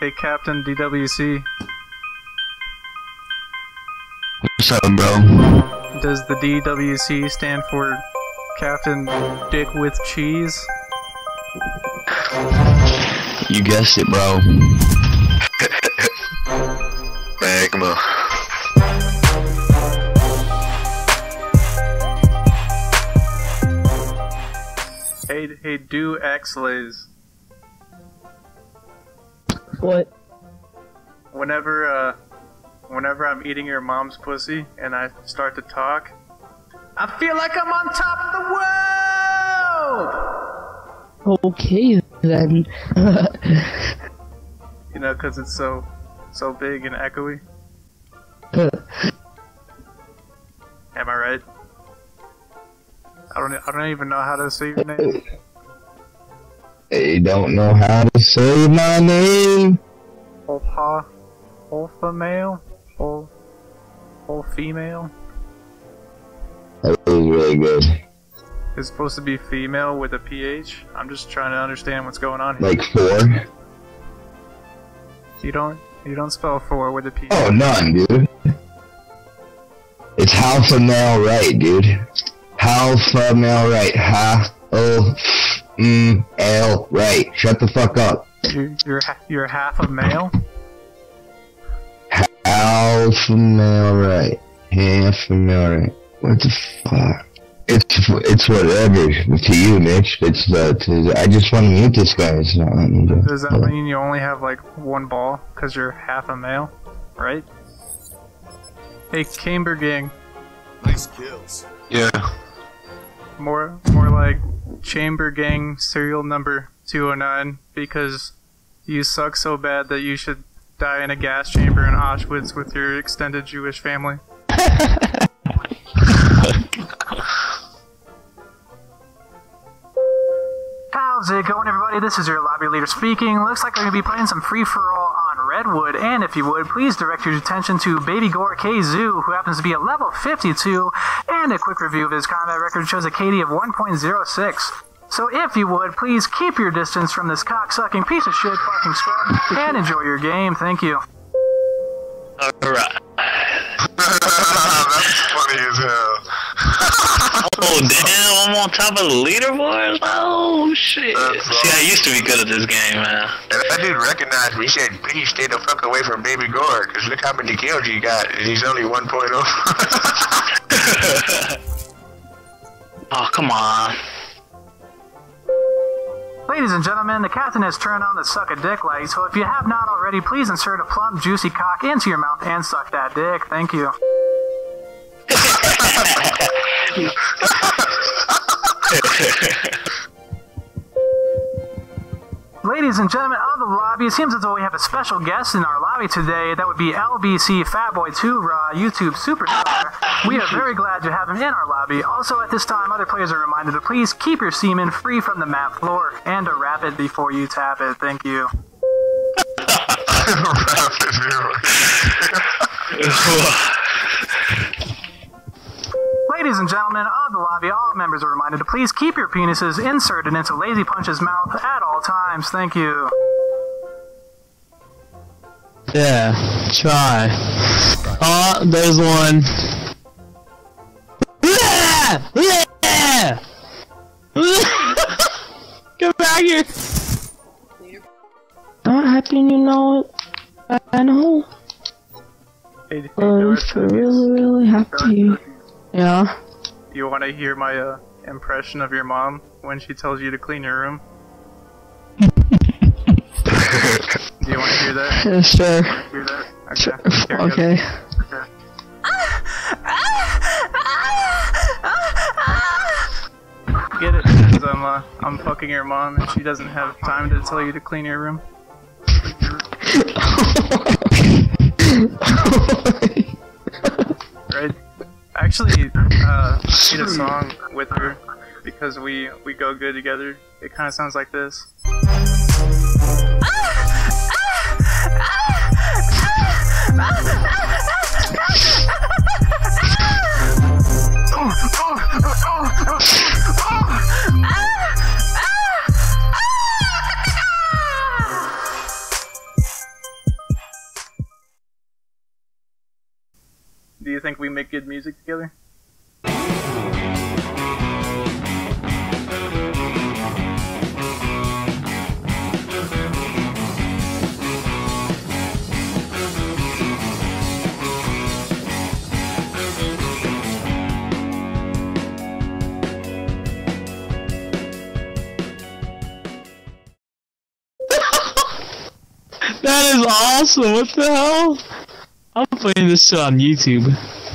Hey, Captain DWC. What's up, bro? Does the DWC stand for Captain Dick with Cheese? You guessed it, bro. Magma. Hey, do X-lays. What? Whenever I'm eating your mom's pussy and I start to talk, I feel like I'm on top of the world! Okay, then. You know, cause it's so big and echoey. Am I right? I don't even know how to say your name. I don't know how to say my name. Alpha, alpha male, all female. That was really good. It's supposed to be female with a PH. I'm just trying to understand what's going on here. Like four. You don't spell four with a PH. Oh, none, dude. It's alpha male, right, dude? Alpha male, right? Ha. Oh. L. Right. Shut the fuck up. You're half a male? Half a male, right. Half a male, right. What the fuck? It's whatever to you, Mitch. It's I just want to meet this guy. It's not. Does that mean you only have like one ball because you're half a male, right? Hey, Camber Gang. Nice kills. Yeah. More like Chamber Gang serial number 209, because you suck so bad that you should die in a gas chamber in Auschwitz with your extended Jewish family. How's it going, everybody? This is your lobby leader speaking. Looks like we're going to be playing some free-for-all on Redwood, and if you would, please direct your attention to Baby Gore KZoo, who happens to be a level 52, and a quick review of his combat record shows a KD of 1.06. So if you would, please keep your distance from this cock-sucking piece of shit fucking scrub, and enjoy your game. Thank you. Alright. That's funny as hell. Oh damn, I'm on top of the leaderboard? Oh shit. See, I used to be good at this game, man. And that dude recognized me. He said, please stay the fuck away from Baby Gore, because look how many kills you got, and he's only 1.0. Oh, come on. Ladies and gentlemen, the captain has turned on the suck a dick light, so if you have not already, please insert a plump, juicy cock into your mouth and suck that dick. Thank you. Ladies and gentlemen of the lobby, it seems as though we have a special guest in our lobby today. That would be LBC Fatboy2 Raw, YouTube superstar. We are very glad to have him in our lobby. Also, at this time, other players are reminded to please keep your semen free from the map floor and to wrap it before you tap it. Thank you. Ladies and gentlemen of the lobby, all members are reminded to please keep your penises inserted into Lazy Punch's mouth at all times. Thank you. Yeah, try. Oh, there's one. Get back here. Not happy, you know it. I know. I'm really happy. Yeah. You want to hear my impression of your mom when she tells you to clean your room? Do you want to hear that? Yeah, sure. Hear that? Okay. Sure. Okay. Okay. Get it? Because I'm fucking your mom and she doesn't have time to tell you to clean your room. Right. Actually, made a song with her because we go good together. It kind of sounds like this. do you think we make good music together? That is awesome, what the hell? I'm playing this shit on YouTube.